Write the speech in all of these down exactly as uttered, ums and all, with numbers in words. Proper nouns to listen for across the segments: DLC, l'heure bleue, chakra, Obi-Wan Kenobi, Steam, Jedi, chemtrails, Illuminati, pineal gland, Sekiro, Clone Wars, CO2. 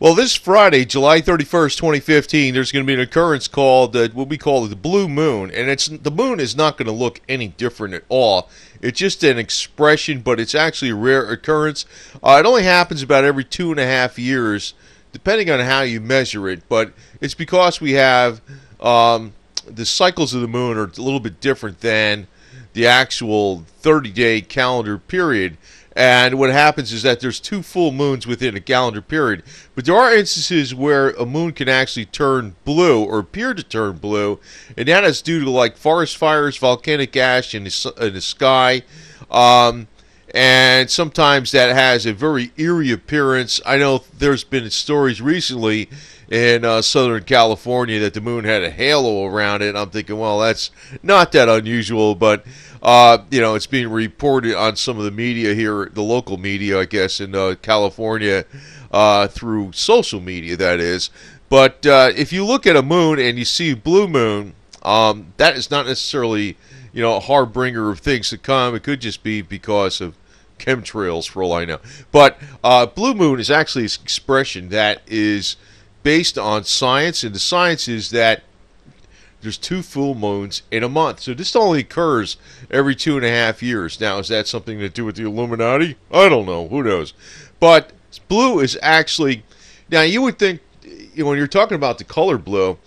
Well, this Friday, July thirty-first, twenty fifteen, there's going to be an occurrence called uh, what we call the blue moon, and it's the moon is not going to look any different at all. It's just an expression, but it's actually a rare occurrence. Uh, it only happens about every two and a half years, depending on how you measure it. But it's because we have um, the cycles of the moon are a little bit different than the actual thirty-day calendar period. And what happens is that there's two full moons within a calendar period. But there are instances where a moon can actually turn blue or appear to turn blue. And that is due to like forest fires, volcanic ash in the, in the sky. Um, and sometimes that has a very eerie appearance. I know there's been stories recently in uh, Southern California that the moon had a halo around it. I'm thinking, well, that's not that unusual, but uh, you know, it's being reported on some of the media here, the local media, I guess, in uh, California uh, through social media, that is. But uh, if you look at a moon and you see a blue moon, um, that is not necessarily, you know, a harbinger of things to come. It could just be because of chemtrails, for all I know. But uh, blue moon is actually an expression that is based on science, and the science is that there's two full moons in a month. So this only occurs every two and a half years. Now, is that something to do with the Illuminati? I don't know. Who knows? But blue is actually... Now, you would think, you know, when you're talking about the color blue,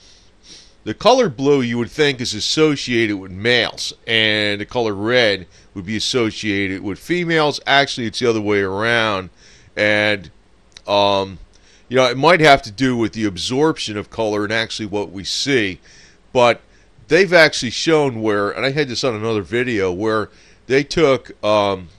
the color blue you would think is associated with males, and the color red would be associated with females. Actually, it's the other way around, and... um. You know, it might have to do with the absorption of color and actually what we see, but they've actually shown where, and I had this on another video, where they took um,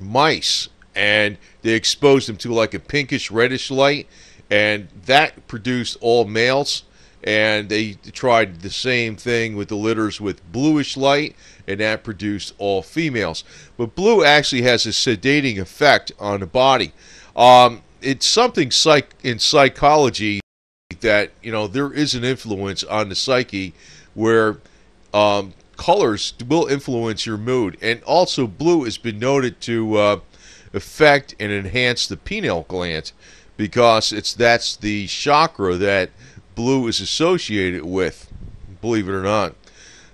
mice and they exposed them to like a pinkish reddish light, and that produced all males, and they tried the same thing with the litters with bluish light, and that produced all females. But blue actually has a sedating effect on the body. Um, It's something psych in psychology that, you know, there is an influence on the psyche where um, colors will influence your mood. And also blue has been noted to uh, affect and enhance the pineal gland, because it's that's the chakra that blue is associated with, believe it or not.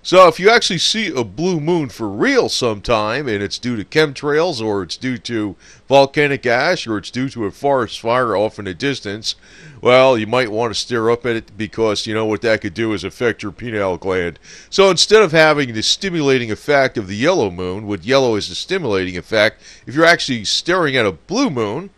So if you actually see a blue moon for real sometime, and it's due to chemtrails, or it's due to volcanic ash, or it's due to a forest fire off in the distance, well, you might want to stare up at it, because you know what that could do is affect your pineal gland. So instead of having the stimulating effect of the yellow moon, with yellow is the stimulating effect, if you're actually staring at a blue moon,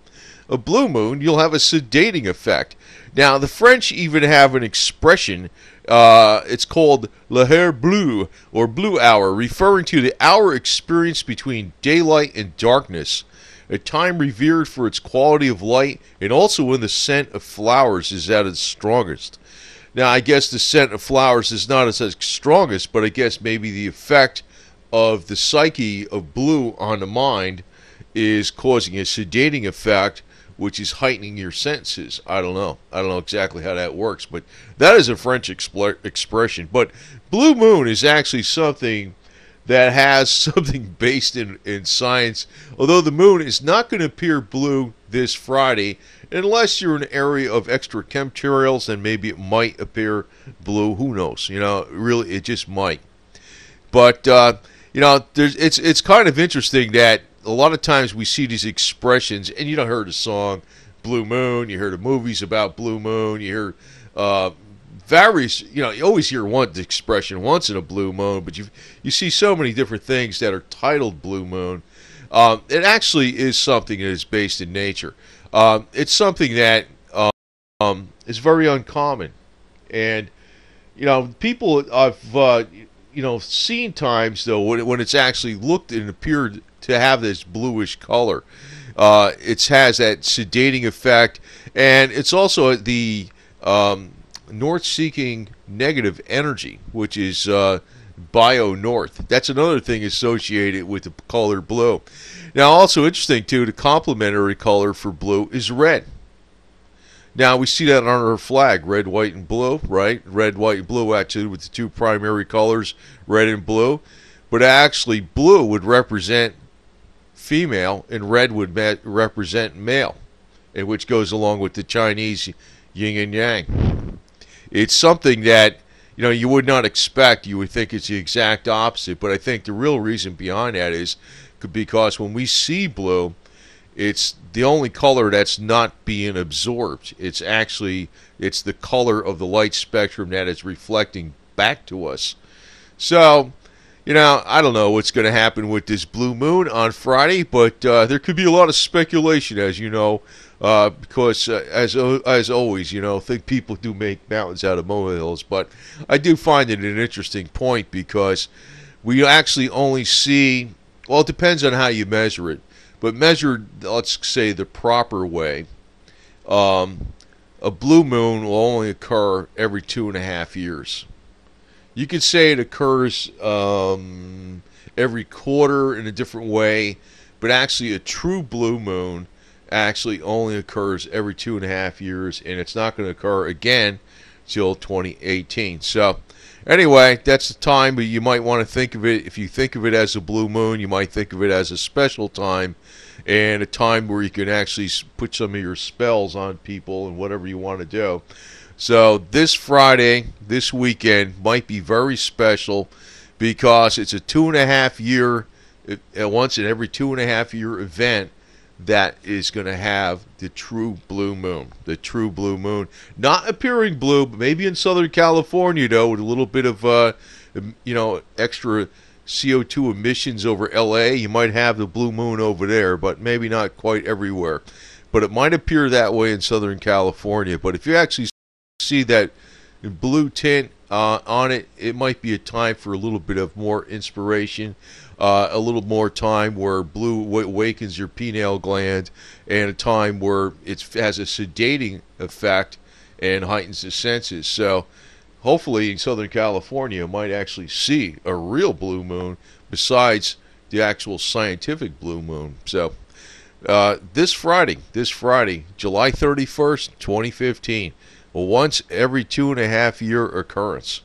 a blue moon, you'll have a sedating effect. Now, the French even have an expression. Uh, it's called l'heure bleue, or blue hour, referring to the hour experienced between daylight and darkness. A time revered for its quality of light, and also when the scent of flowers is at its strongest. Now, I guess the scent of flowers is not as strongest, but I guess maybe the effect of the psyche of blue on the mind is causing a sedating effect, which is heightening your senses. I don't know. I don't know exactly how that works, but that is a French expression. But blue moon is actually something that has something based in, in science, although the moon is not going to appear blue this Friday, unless you're in an area of extra chemtrails, and maybe it might appear blue. Who knows? You know, really, it just might. But, uh, you know, there's, it's, it's kind of interesting that a lot of times we see these expressions, and you don't hear the song Blue Moon, you hear the movies about Blue Moon, you hear uh, various, you know, you always hear one expression once in a blue moon, but you you see so many different things that are titled Blue Moon. Um, it actually is something that is based in nature. Um, it's something that um, is very uncommon. And, you know, people I've, uh, you know, seen times, though, when, when it's actually looked and appeared to have this bluish color. Uh, it has that sedating effect, and it's also the um, north-seeking negative energy, which is uh, bio-north. That's another thing associated with the color blue. Now, also interesting, too, the complementary color for blue is red. Now, we see that on our flag, red, white, and blue, right? Red, white, and blue, actually, with the two primary colors, red and blue. But actually, blue would represent female, and red would represent male. which goes along with the Chinese yin and yang. It's something that, you know, you would not expect. You would think it's the exact opposite, but I think the real reason behind that is because when we see blue, it's the only color that's not being absorbed. It's actually, it's the color of the light spectrum that is reflecting back to us. So, you know, I don't know what's going to happen with this blue moon on Friday, but uh, there could be a lot of speculation, as you know, uh, because uh, as as always, you know, think people do make mountains out of molehills, but I do find it an interesting point because we actually only see, well, it depends on how you measure it. But measured, let's say, the proper way, um, a blue moon will only occur every two and a half years. You could say it occurs um, every quarter in a different way, but actually a true blue moon actually only occurs every two and a half years, and it's not going to occur again till twenty eighteen. So anyway, that's the time, but you might want to think of it, if you think of it as a blue moon, you might think of it as a special time and a time where you can actually put some of your spells on people and whatever you want to do. So this Friday, this weekend, might be very special because it's a two and a half year, once in every two and a half year event that is going to have the true blue moon. The true blue moon. Not appearing blue, but maybe in Southern California, though, with a little bit of, uh, you know, extra C O two emissions over L A. You might have the blue moon over there, but maybe not quite everywhere. But it might appear that way in Southern California. But if you actually see that blue tint uh, on it, it might be a time for a little bit of more inspiration. Uh, a little more time where blue awakens your pineal gland, and a time where it has a sedating effect and heightens the senses. So hopefully in Southern California you might actually see a real blue moon besides the actual scientific blue moon. So uh, this Friday, this Friday, July thirty-first, twenty fifteen, a once every two and a half year occurrence.